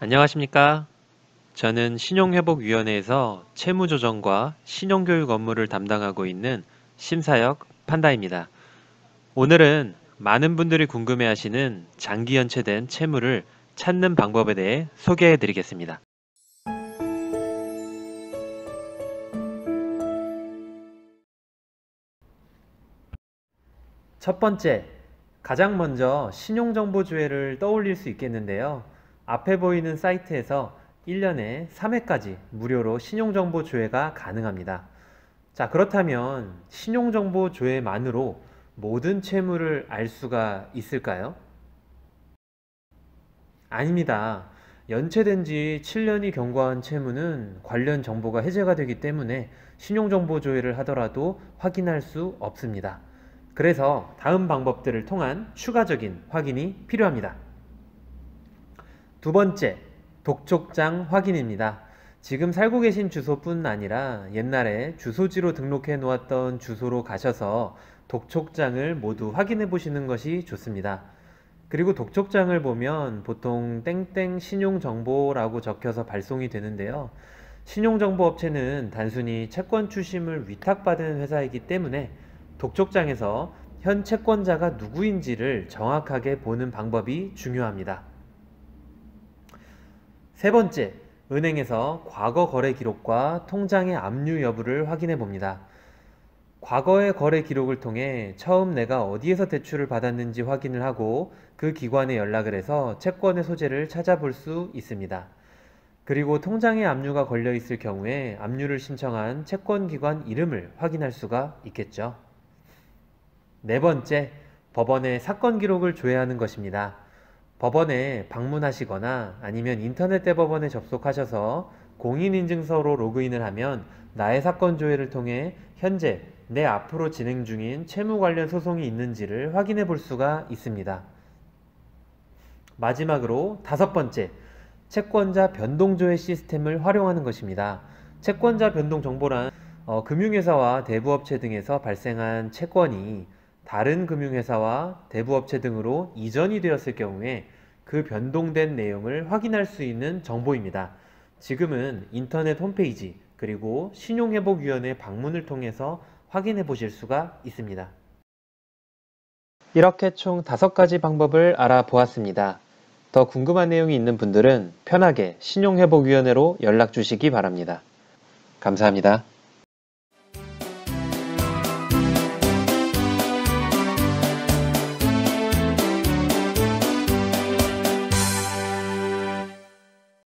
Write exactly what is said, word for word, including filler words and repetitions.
안녕하십니까? 저는 신용회복위원회에서 채무조정과 신용교육 업무를 담당하고 있는 심사역 판다입니다. 오늘은 많은 분들이 궁금해하시는 장기 연체된 채무를 찾는 방법에 대해 소개해 드리겠습니다. 첫 번째, 가장 먼저 신용정보조회를 떠올릴 수 있겠는데요. 앞에 보이는 사이트에서 일 년에 삼 회까지 무료로 신용정보 조회가 가능합니다. 자, 그렇다면 신용정보 조회만으로 모든 채무를 알 수가 있을까요? 아닙니다. 연체된 지 칠 년이 경과한 채무는 관련 정보가 해제가 되기 때문에 신용정보 조회를 하더라도 확인할 수 없습니다. 그래서 다음 방법들을 통한 추가적인 확인이 필요합니다. 두 번째, 독촉장 확인입니다. 지금 살고 계신 주소뿐 아니라 옛날에 주소지로 등록해 놓았던 주소로 가셔서 독촉장을 모두 확인해 보시는 것이 좋습니다. 그리고 독촉장을 보면 보통 땡땡 신용정보라고 적혀서 발송이 되는데요. 신용정보업체는 단순히 채권 추심을 위탁받은 회사이기 때문에 독촉장에서 현 채권자가 누구인지를 정확하게 보는 방법이 중요합니다. 세 번째, 은행에서 과거 거래 기록과 통장의 압류 여부를 확인해 봅니다. 과거의 거래 기록을 통해 처음 내가 어디에서 대출을 받았는지 확인을 하고 그 기관에 연락을 해서 채권의 소재를 찾아볼 수 있습니다. 그리고 통장에 압류가 걸려 있을 경우에 압류를 신청한 채권기관 이름을 확인할 수가 있겠죠. 네 번째, 법원의 사건 기록을 조회하는 것입니다. 법원에 방문하시거나 아니면 인터넷 대법원에 접속하셔서 공인인증서로 로그인을 하면 나의 사건 조회를 통해 현재 내 앞으로 진행 중인 채무 관련 소송이 있는지를 확인해 볼 수가 있습니다. 마지막으로 다섯 번째, 채권자 변동 조회 시스템을 활용하는 것입니다. 채권자 변동 정보란 어, 금융회사와 대부업체 등에서 발생한 채권이 다른 금융회사와 대부업체 등으로 이전이 되었을 경우에 그 변동된 내용을 확인할 수 있는 정보입니다. 지금은 인터넷 홈페이지 그리고 신용회복위원회 방문을 통해서 확인해 보실 수가 있습니다. 이렇게 총 다섯 가지 방법을 알아보았습니다. 더 궁금한 내용이 있는 분들은 편하게 신용회복위원회로 연락 주시기 바랍니다. 감사합니다.